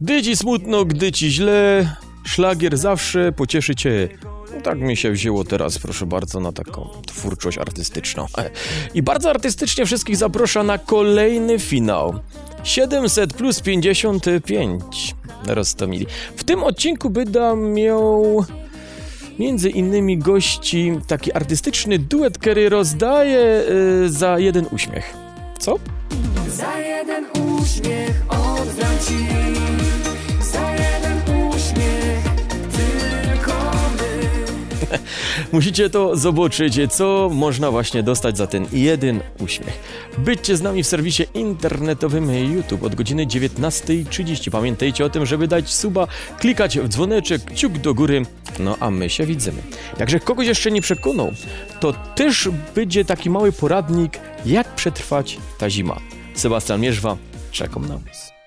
Gdy ci smutno, gdy ci źle, szlagier zawsze pocieszy cię. Tak mi się wzięło teraz, proszę bardzo, na taką twórczość artystyczną. I bardzo artystycznie wszystkich zapraszam na kolejny finał. 700 plus 55. Roztomili. W tym odcinku będę miał między innymi gości taki artystyczny duet, który rozdaje za jeden uśmiech. Co? Za jeden uśmiech oddam ci. Za jeden uśmiech tylko my. Musicie to zobaczyć, co można właśnie dostać za ten jeden uśmiech. Bądźcie z nami w serwisie internetowym YouTube od godziny 19:30. Pamiętajcie o tym, żeby dać suba, klikać w dzwoneczek, kciuk do góry. No a my się widzimy. Jakże kogoś jeszcze nie przekonał, to też będzie taki mały poradnik, jak przetrwać ta zima. Sebastian Mierzwa, czekam na was.